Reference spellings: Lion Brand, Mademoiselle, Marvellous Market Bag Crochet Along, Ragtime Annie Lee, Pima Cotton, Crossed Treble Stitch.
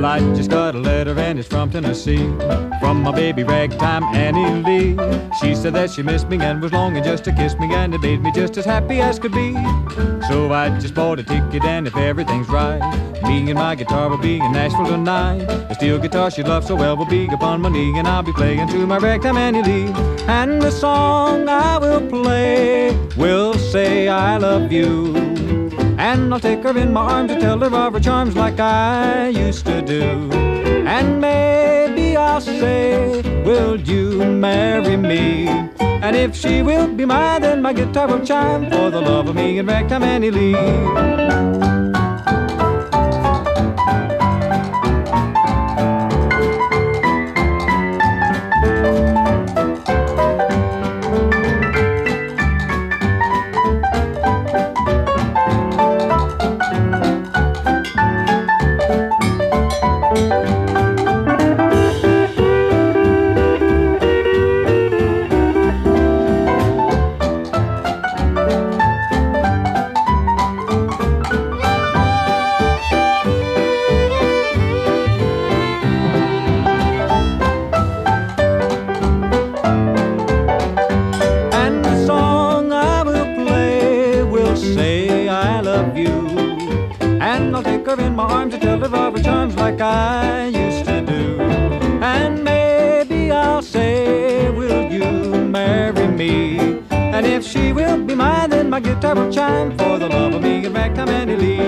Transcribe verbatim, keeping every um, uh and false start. delight. She's got a letter and it's from Tennessee, from my baby Ragtime Annie Lee. She said that she missed me and was longing just to kiss me, and it made me just as happy as could be. So I just bought a ticket, and if everything's right, me and my guitar will be in Nashville tonight. The steel guitar she loves so well will be upon my knee, and I'll be playing to my Ragtime Annie Lee. And the song I will play will say I love you, and I'll take her in my arms and tell her of her charms like I used to do. And maybe I'll say, will you marry me? And if she will be mine, then my guitar will chime for the love of me and Ragtime Annie Lee. And I'll take her in my arms and tell her of her charms like I used to do. And maybe I'll say, will you marry me? And if she will be mine, then my guitar will chime for the love of me and Ragtime Annie Lee.